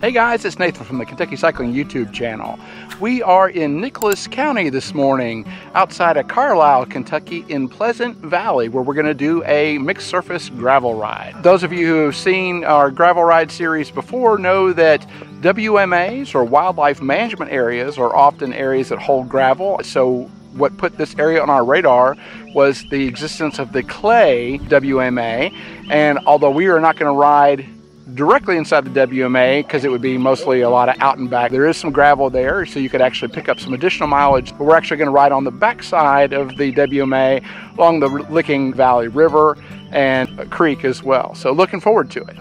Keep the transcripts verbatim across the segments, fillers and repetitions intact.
Hey guys, it's Nathan from the Kentucky Cycling YouTube channel. We are in Nicholas County this morning, outside of Carlisle, Kentucky, in Pleasant Valley, where we're gonna do a mixed surface gravel ride. Those of you who have seen our gravel ride series before know that W M As, or wildlife management areas, are often areas that hold gravel. So what put this area on our radar was the existence of the Clay W M A. And although we are not gonna ride directly inside the W M A, because it would be mostly a lot of out and back, there is some gravel there, so you could actually pick up some additional mileage. But we're actually going to ride on the backside of the W M A along the Licking Valley River and a creek as well. So looking forward to it.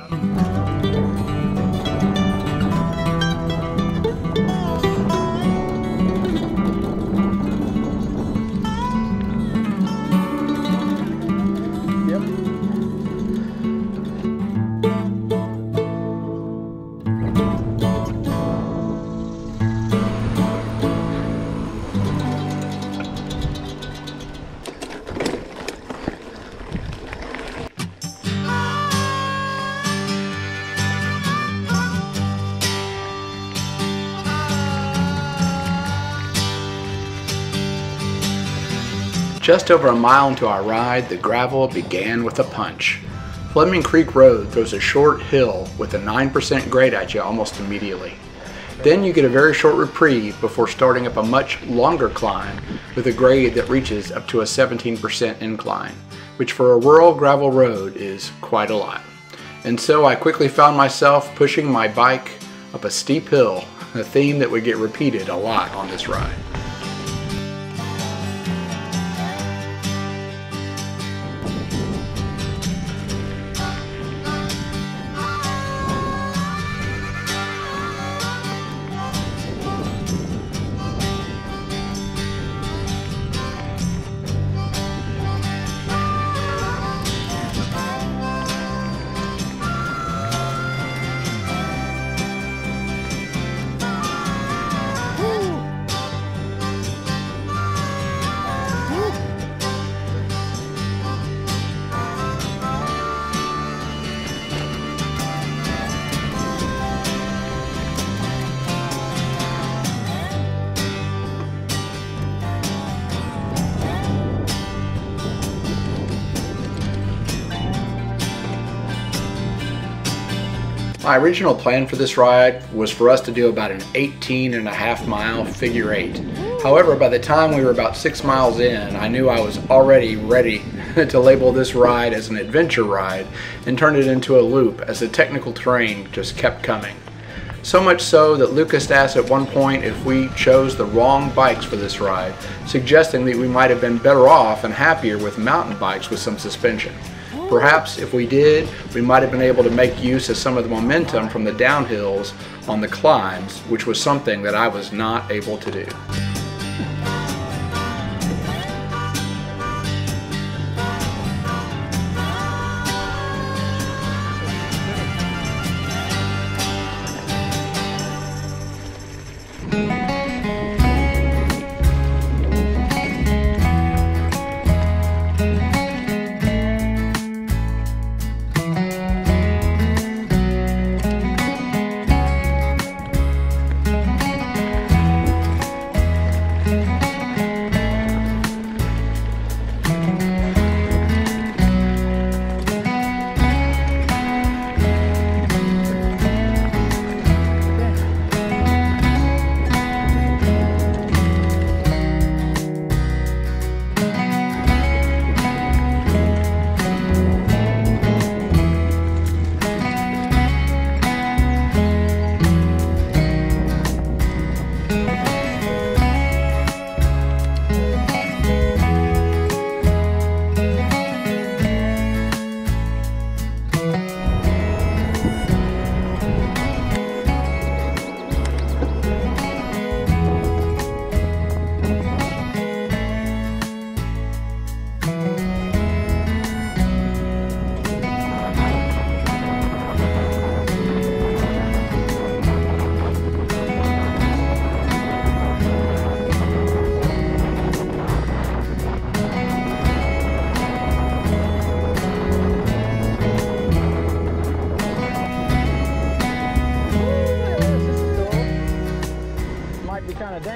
Just over a mile into our ride, the gravel began with a punch. Fleming Creek Road throws a short hill with a nine percent grade at you almost immediately. Then you get a very short reprieve before starting up a much longer climb with a grade that reaches up to a seventeen percent incline, which for a rural gravel road is quite a lot. And so I quickly found myself pushing my bike up a steep hill, a theme that would get repeated a lot on this ride. My original plan for this ride was for us to do about an eighteen and a half mile figure eight. However, by the time we were about six miles in, I knew I was already ready to label this ride as an adventure ride and turn it into a loop as the technical terrain just kept coming. So much so that Lucas asked at one point if we chose the wrong bikes for this ride, suggesting that we might have been better off and happier with mountain bikes with some suspension. Perhaps if we did, we might have been able to make use of some of the momentum from the downhills on the climbs, which was something that I was not able to do.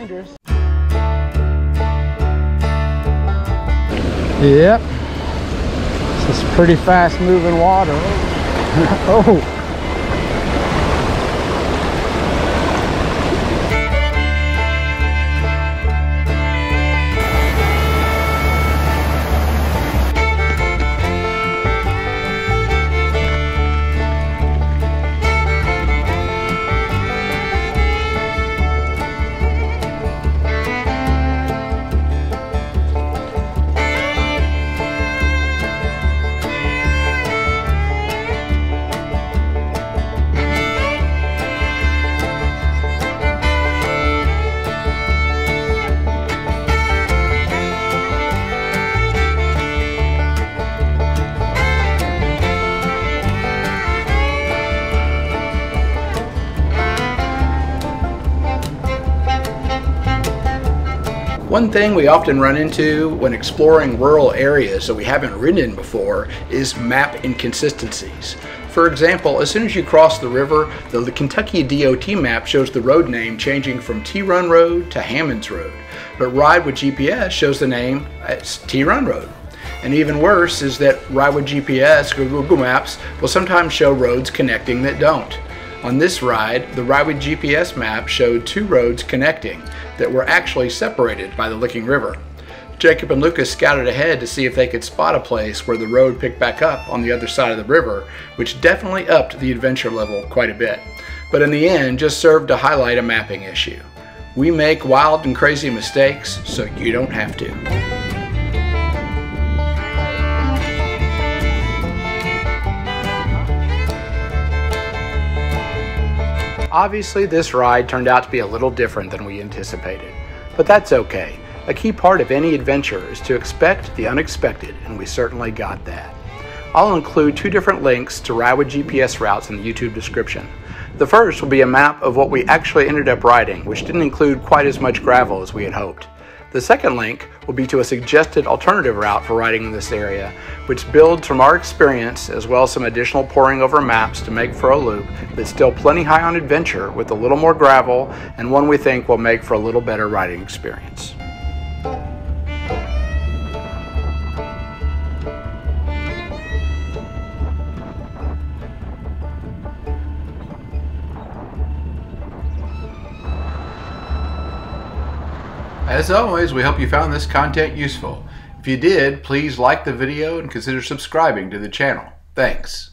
dangerous. Yep. This is pretty fast moving water. Oh. One thing we often run into when exploring rural areas that we haven't ridden in before is map inconsistencies. For example, as soon as you cross the river, the Kentucky D O T map shows the road name changing from T-Run Road to Hammonds Road, but Ride With G P S shows the name as T-Run Road. And even worse is that Ride With G P S, Google Maps, will sometimes show roads connecting that don't. On this ride, the Ride With G P S map showed two roads connecting that were actually separated by the Licking River. Jacob and Lucas scouted ahead to see if they could spot a place where the road picked back up on the other side of the river, which definitely upped the adventure level quite a bit, but in the end just served to highlight a mapping issue. We make wild and crazy mistakes, so you don't have to. Obviously, this ride turned out to be a little different than we anticipated, but that's okay. A key part of any adventure is to expect the unexpected, and we certainly got that. I'll include two different links to Ride With G P S routes in the YouTube description. The first will be a map of what we actually ended up riding, which didn't include quite as much gravel as we had hoped. The second link will be to a suggested alternative route for riding in this area, which builds from our experience as well as some additional poring over maps to make for a loop that's still plenty high on adventure with a little more gravel and one we think will make for a little better riding experience. As always, we hope you found this content useful. If you did, please like the video and consider subscribing to the channel. Thanks.